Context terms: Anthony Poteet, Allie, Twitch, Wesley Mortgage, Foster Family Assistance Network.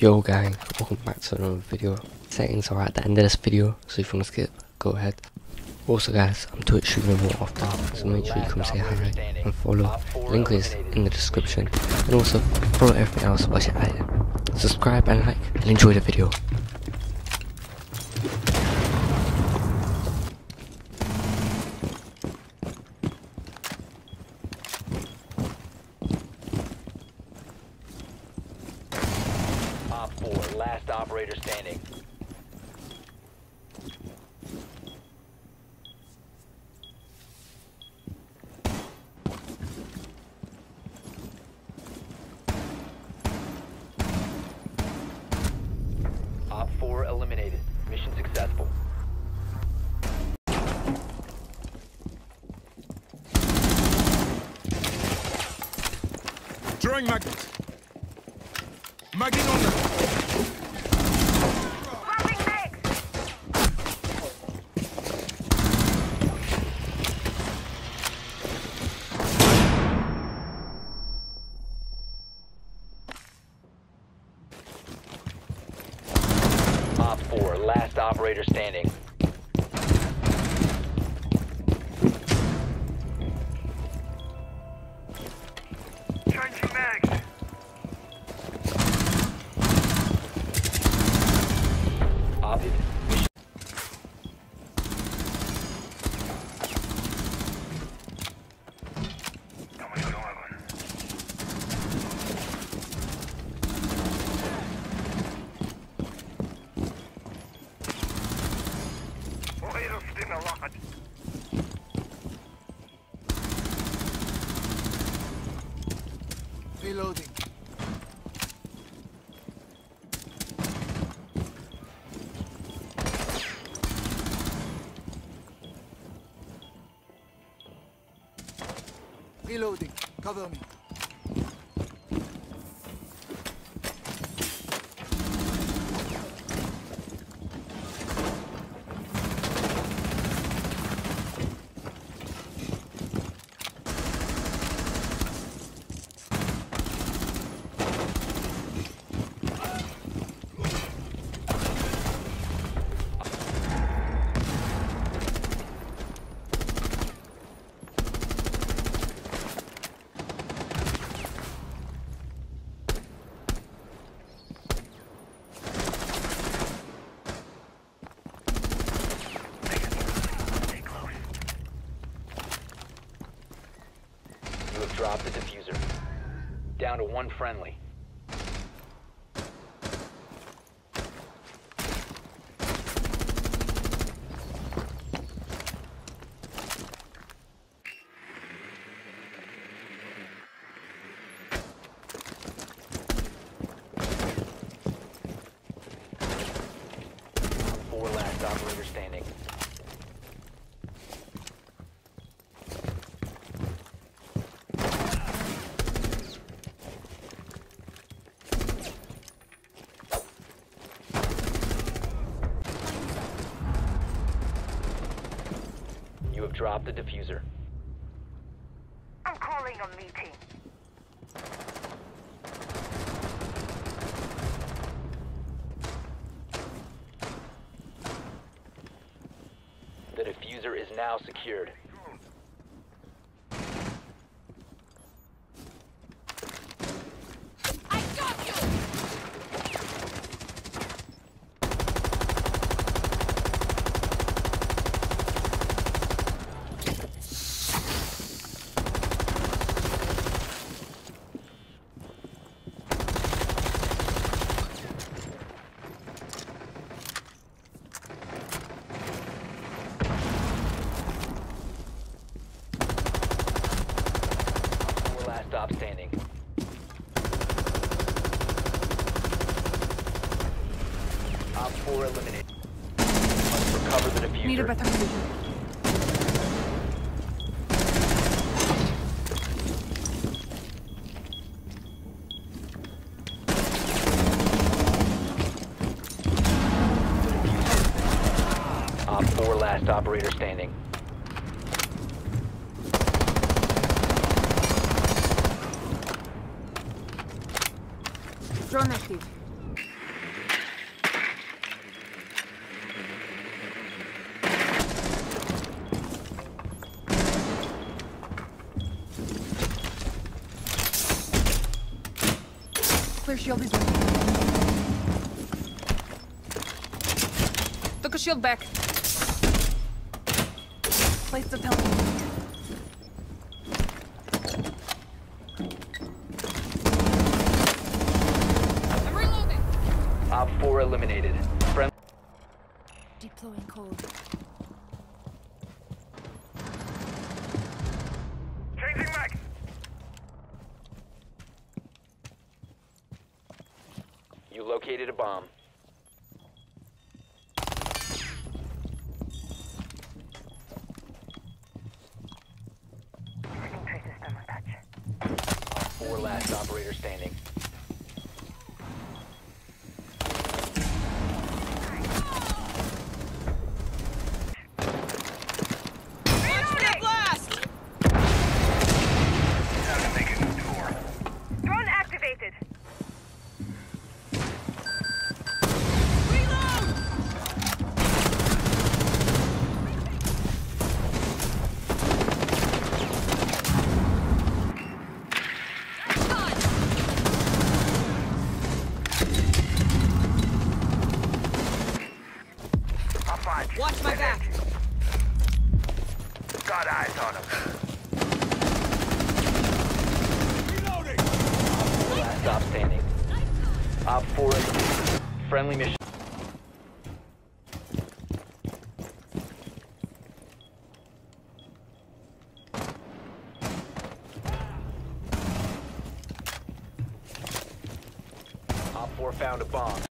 Yo gang, welcome back to another video. Settings are at the end of this video, so if you want to skip, go ahead. Also guys, I'm Twitch streaming more after, so make sure you come say hi and follow. Link is in the description, and also follow everything else, watch it later. Subscribe and like, and enjoy the video. Last operator standing. Op 4 eliminated. Mission successful. Drawing magnet. Magnet on them. Op 4, last operator standing. Changing mag. Op it. Reloading. Reloading. Cover me. Drop the diffuser. Down to one friendly. Four last operator standing. Drop the diffuser. I'm calling a meeting. The diffuser is now secured. Stop standing. Op 4 eliminated. Must recover the diffuser. Need a better solution. Op 4 last operator standing. Drone active. shield is ready. Took a shield back. Place the telephone. I'm reloading. Op 4 eliminated. Friend. Deploying cold. Located a bomb. Four last operator standing. Watch my back! Got eyes on him. Reloading! Last op standing. Op 4 is friendly mission. Op 4 found a bomb.